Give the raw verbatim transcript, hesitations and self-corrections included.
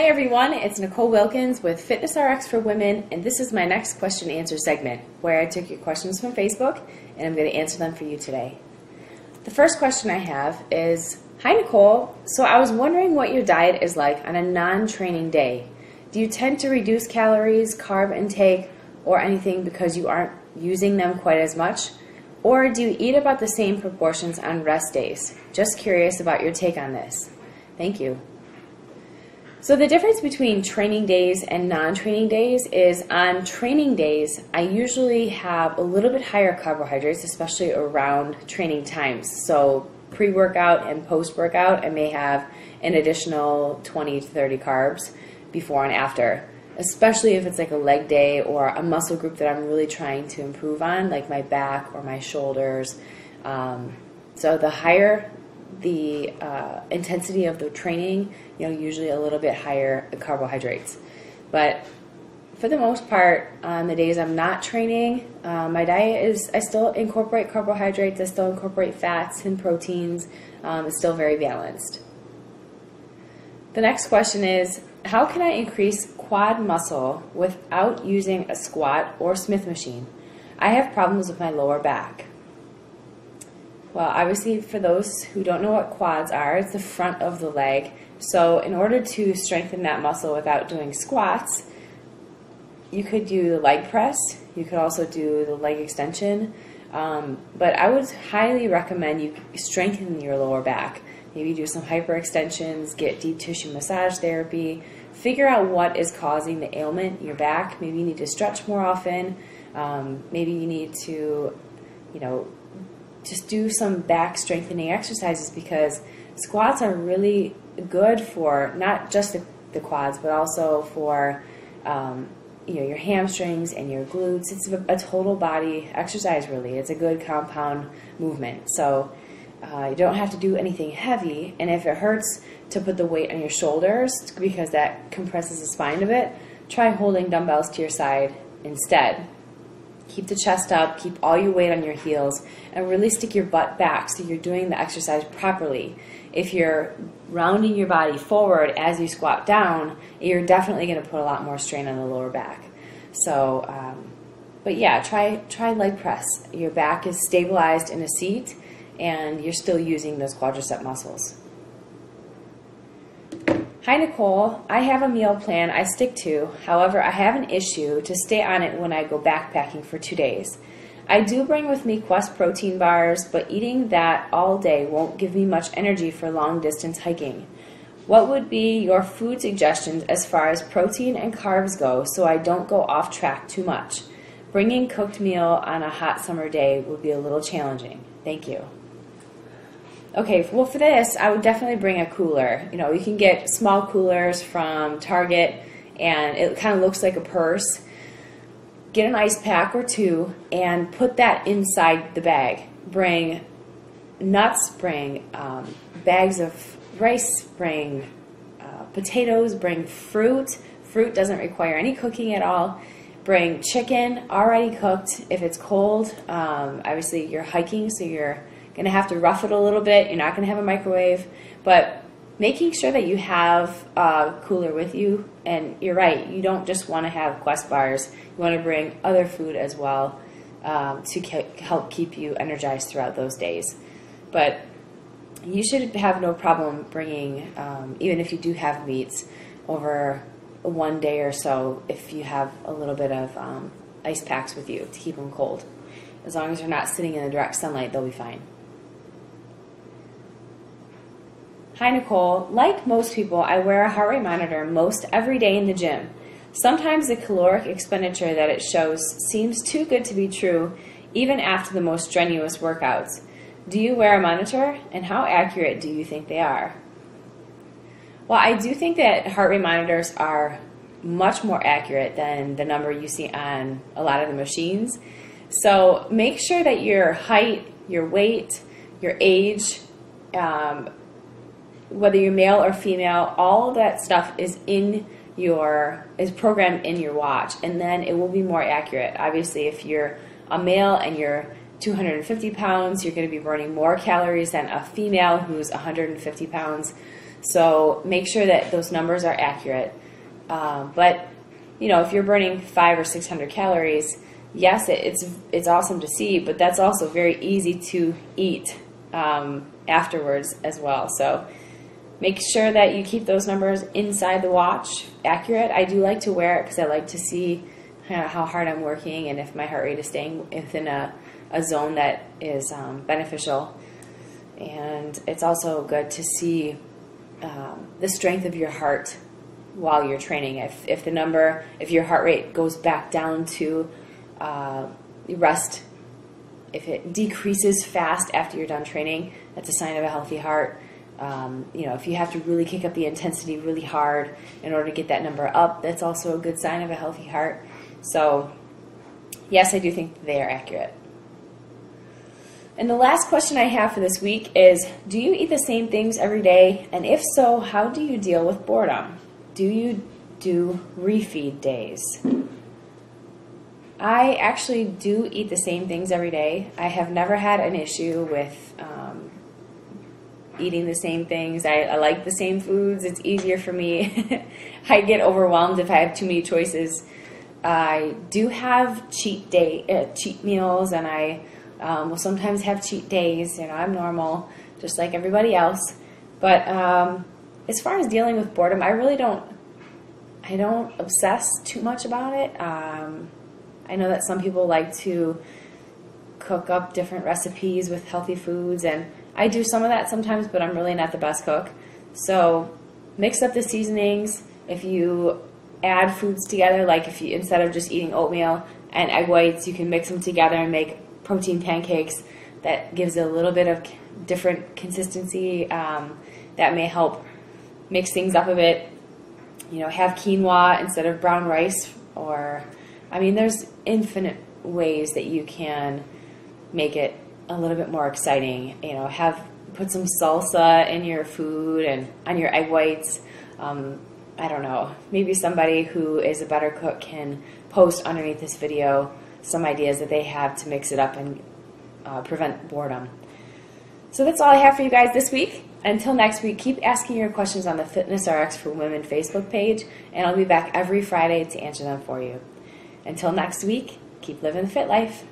Hi everyone, it's Nicole Wilkins with FitnessRx for Women, and this is my next question and answer segment where I took your questions from Facebook and I'm going to answer them for you today. The first question I have is, hi Nicole, so I was wondering what your diet is like on a non-training day. Do you tend to reduce calories, carb intake, or anything because you aren't using them quite as much? Or do you eat about the same proportions on rest days? Just curious about your take on this. Thank you. So the difference between training days and non-training days is on training days, I usually have a little bit higher carbohydrates, especially around training times. So pre-workout and post-workout, I may have an additional twenty to thirty carbs before and after, especially if it's like a leg day or a muscle group that I'm really trying to improve on, like my back or my shoulders. Um, so the higher the uh, intensity of the training, you know, usually a little bit higher carbohydrates. But for the most part, on the days I'm not training, uh, my diet is, I still incorporate carbohydrates, I still incorporate fats and proteins, um, it's still very balanced. The next question is, how can I increase quad muscle without using a squat or Smith machine? I have problems with my lower back. Well, obviously for those who don't know what quads are, it's the front of the leg. So in order to strengthen that muscle without doing squats, you could do the leg press, you could also do the leg extension, um, but I would highly recommend you strengthen your lower back. Maybe do some hyperextensions, get deep tissue massage therapy, figure out what is causing the ailment in your back. Maybe you need to stretch more often, um, maybe you need to, you know, just do some back strengthening exercises, because squats are really good for not just the, the quads, but also for um, you know, your hamstrings and your glutes. It's a, a total body exercise, really. It's a good compound movement. So uh, you don't have to do anything heavy, and if it hurts to put the weight on your shoulders because that compresses the spine a bit, try holding dumbbells to your side instead. Keep the chest up, keep all your weight on your heels, and really stick your butt back so you're doing the exercise properly. If you're rounding your body forward as you squat down, you're definitely going to put a lot more strain on the lower back. So, um, but yeah, try, try leg press. Your back is stabilized in a seat, and you're still using those quadricep muscles. Hi Nicole, I have a meal plan I stick to, however I have an issue to stay on it when I go backpacking for two days. I do bring with me Quest protein bars, but eating that all day won't give me much energy for long distance hiking. What would be your food suggestions as far as protein and carbs go so I don't go off track too much? Bringing cooked meal on a hot summer day would be a little challenging. Thank you. Okay, well for this, I would definitely bring a cooler. You know, you can get small coolers from Target, and it kind of looks like a purse. Get an ice pack or two and put that inside the bag. Bring nuts, bring um, bags of rice, bring uh, potatoes, bring fruit. Fruit doesn't require any cooking at all. Bring chicken, already cooked, if it's cold. Um, obviously you're hiking, so you're going to have to rough it a little bit. You're not going to have a microwave, but making sure that you have a cooler with you. And you're right, you don't just want to have Quest bars. You want to bring other food as well um, to help keep you energized throughout those days. But you should have no problem bringing, um, even if you do have meats, over one day or so, if you have a little bit of um, ice packs with you to keep them cold. As long as you're not sitting in the direct sunlight, they'll be fine. Hi Nicole, like most people, I wear a heart rate monitor most every day in the gym. Sometimes the caloric expenditure that it shows seems too good to be true even after the most strenuous workouts. Do you wear a monitor, and how accurate do you think they are? Well, I do think that heart rate monitors are much more accurate than the number you see on a lot of the machines. So make sure that your height, your weight, your age, um, whether you're male or female, all of that stuff is in your, is programmed in your watch, and then it will be more accurate. Obviously, if you're a male and you're two hundred fifty pounds, you're going to be burning more calories than a female who's one hundred fifty pounds. So make sure that those numbers are accurate. Uh, but you know, if you're burning five or six hundred calories, yes, it, it's it's awesome to see, but that's also very easy to eat um, afterwards as well. So make sure that you keep those numbers inside the watch accurate. I do like to wear it because I like to see kind of how hard I'm working and if my heart rate is staying within a, a zone that is um, beneficial. And it's also good to see um, the strength of your heart while you're training. If, if the number, if your heart rate goes back down to uh, rest, if it decreases fast after you're done training, that's a sign of a healthy heart. Um, you know, if you have to really kick up the intensity really hard in order to get that number up, that's also a good sign of a healthy heart. So, yes, I do think they are accurate. And the last question I have for this week is, do you eat the same things every day? And if so, how do you deal with boredom? Do you do refeed days? I actually do eat the same things every day. I have never had an issue with um, eating the same things. I, I like the same foods. It's easier for me. I get overwhelmed if I have too many choices. I do have cheat day, uh, cheat meals, and I um, will sometimes have cheat days. You know, I'm normal, just like everybody else. But um, as far as dealing with boredom, I really don't. I don't obsess too much about it. Um, I know that some people like to cook up different recipes with healthy foods, and I do some of that sometimes, but I'm really not the best cook. So mix up the seasonings. If you add foods together, like if you, instead of just eating oatmeal and egg whites, you can mix them together and make protein pancakes. That gives a little bit of different consistency. Um, that may help mix things up a bit. You know, have quinoa instead of brown rice, or I mean, there's infinite ways that you can make it a little bit more exciting. You know, have put some salsa in your food and on your egg whites. Um, I don't know, maybe somebody who is a better cook can post underneath this video some ideas that they have to mix it up and uh, prevent boredom. So that's all I have for you guys this week. Until next week, keep asking your questions on the FitnessRx for Women Facebook page, and I'll be back every Friday to answer them for you. Until next week, keep living the fit life.